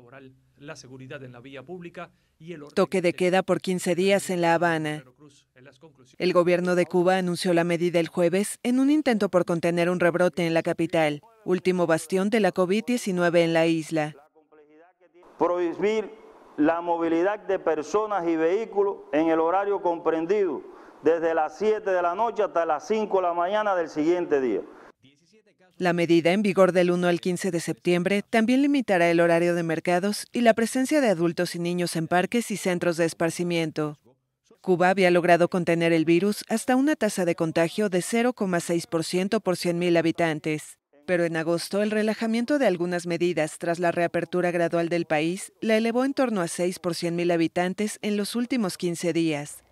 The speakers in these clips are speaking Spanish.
laboral, la seguridad en la vía pública y el toque de queda por 15 días en La Habana. El gobierno de Cuba anunció la medida el jueves en un intento por contener un rebrote en la capital, último bastión de la COVID-19 en la isla. Prohibir la movilidad de personas y vehículos en el horario comprendido desde las 7 de la noche hasta las 5 de la mañana del siguiente día. La medida, en vigor del 1 al 15 de septiembre, también limitará el horario de mercados y la presencia de adultos y niños en parques y centros de esparcimiento. Cuba había logrado contener el virus hasta una tasa de contagio de 0,6% por 100.000 habitantes. Pero en agosto, el relajamiento de algunas medidas tras la reapertura gradual del país la elevó en torno a 6 por 100.000 habitantes en los últimos 15 días.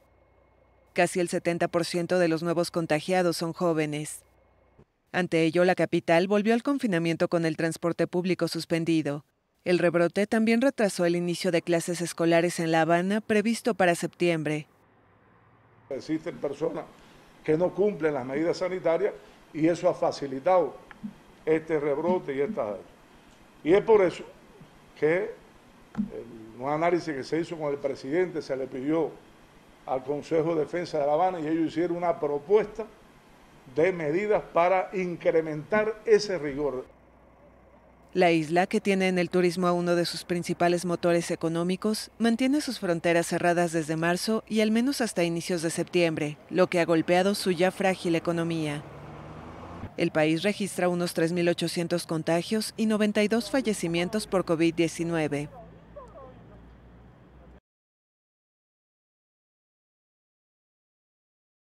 Casi el 70% de los nuevos contagiados son jóvenes. Ante ello, la capital volvió al confinamiento con el transporte público suspendido. El rebrote también retrasó el inicio de clases escolares en La Habana, previsto para septiembre. Existen personas que no cumplen las medidas sanitarias y eso ha facilitado este rebrote y esta... Y es por eso que en un análisis que se hizo con el presidente se le pidió al Consejo de Defensa de La Habana y ellos hicieron una propuesta de medidas para incrementar ese rigor. La isla, que tiene en el turismo a uno de sus principales motores económicos, mantiene sus fronteras cerradas desde marzo y al menos hasta inicios de septiembre, lo que ha golpeado su ya frágil economía. El país registra unos 3.800 contagios y 92 fallecimientos por COVID-19.